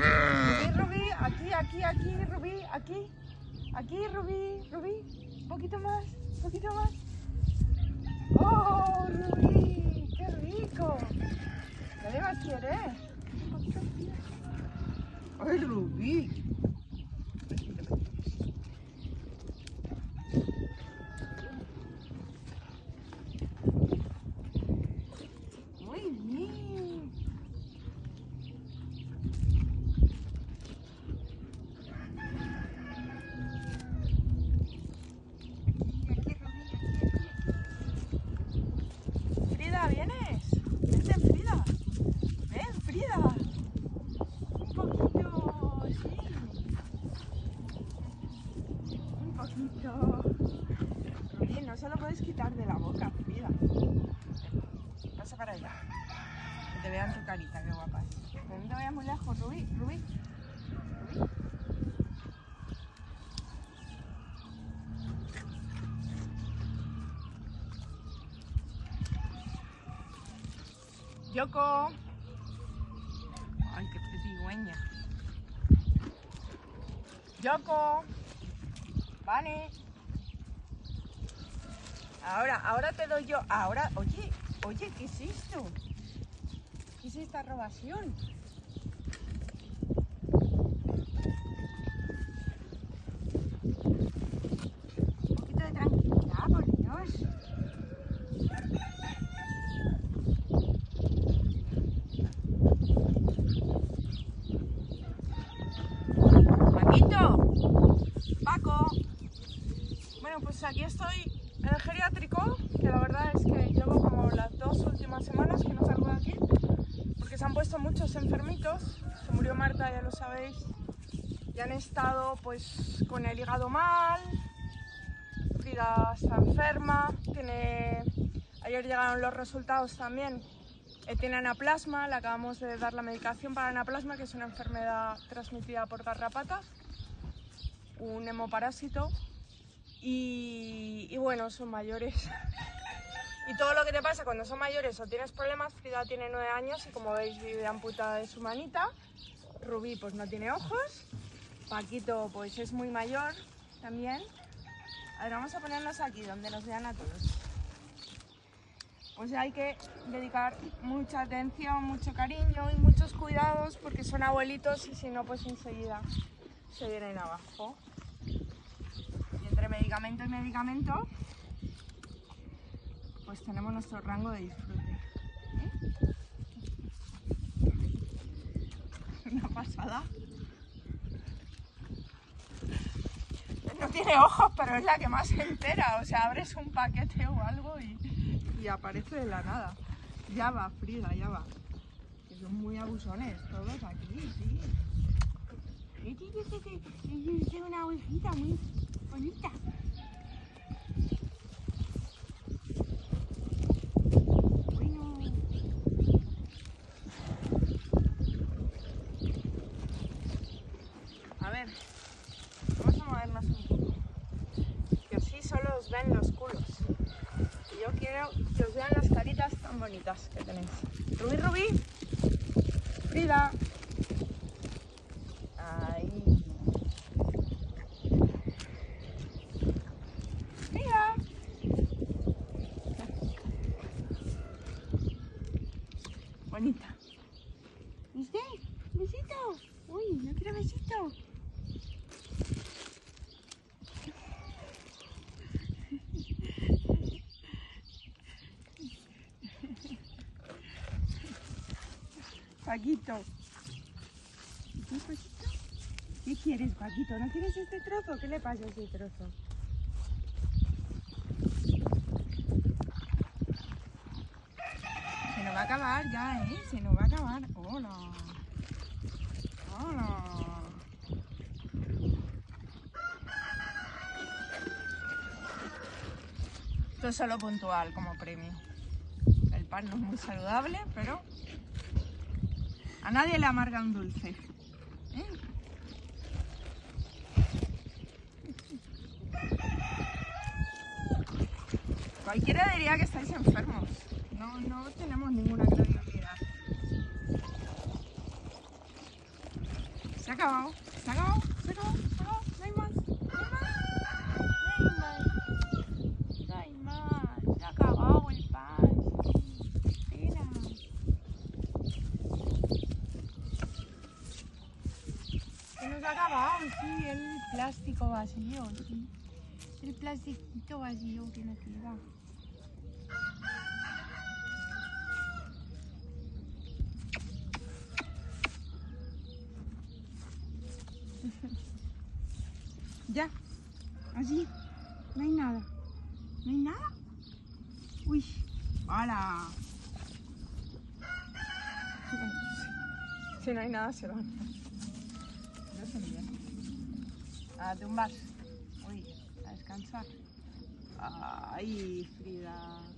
Rubí, aquí, Rubí, aquí, Rubí, un poquito más. ¡Oh, Rubí! ¡Qué rico! ¿La debas querer? ¡Ay, Rubí! ¿Vienes? Vente, Frida. Ven, Frida. Un poquito, sí. Un poquito. Rubí, no se lo puedes quitar de la boca, Frida. Pasa para allá. Que te vean tu carita, qué guapas. Pero no te vayas muy lejos, Rubí. Rubí. Yoko. Ay, qué pedigüeña. Yoko. Vani. Ahora te doy yo. Ahora, oye, ¿qué es esto? ¿Qué es esta robación? Un poquito de tranquilidad, por Dios. Bueno, pues aquí estoy en el geriátrico, que la verdad es que llevo como las dos últimas semanas que no salgo de aquí, porque se han puesto muchos enfermitos. Se murió Marta, ya lo sabéis, y han estado pues con el hígado mal. Frida está enferma, ayer llegaron los resultados también. Tiene anaplasma, le acabamos de dar la medicación para anaplasma, que es una enfermedad transmitida por garrapatas, un hemoparásito, y bueno, son mayores. Y todo lo que te pasa cuando son mayores o tienes problemas. Frida tiene 9 años y, como veis, vive amputada de su manita. Rubí pues no tiene ojos. Paquito pues es muy mayor también. A ver, vamos a ponernos aquí donde nos vean a todos. Pues hay que dedicar mucha atención, mucho cariño y muchos cuidados, porque son abuelitos y si no pues enseguida se vienen abajo. Y entre medicamento y medicamento pues tenemos nuestro rango de disfrute, ¿eh? Una pasada. No tiene ojos, pero es la que más se entera. O sea, abres un paquete o algo y aparece de la nada. Ya va, Frida, ya va. Que son muy abusones todos aquí, sí. Tengo una ovejita muy bonita. Bueno. A ver, vamos a movernos un poco. Que así solo os ven los culos. Y yo quiero que os vean las caritas tan bonitas que tenéis. Rubí. Frida. Bonita. ¿Viste? Besito. Uy, no quiero besito. Paquito. ¿Qué, Paquito? ¿Qué quieres, Paquito? ¿No quieres este trozo? ¿Qué le pasa a ese trozo? Va a acabar ya, ¿eh? Se nos va a acabar. ¡Hola! ¡Hola! Esto es solo puntual como premio. El pan no es muy saludable, pero a nadie le amarga un dulce, ¿eh? Cualquiera diría que estáis enfermos. No tenemos ninguna credibilidad. Se acabó, se acabó, se acabó, se acabó. No hay más, no hay más. Se acabó el pan. Espera. Se nos ha acabado, sí, el plástico vacío, sí. El plastiquito vacío que nos queda. Ya, así, no hay nada, no hay nada. Uy, ¡hala! Si no hay nada se van. No se olviden. A tumbar. Uy, a descansar. Ay, Frida.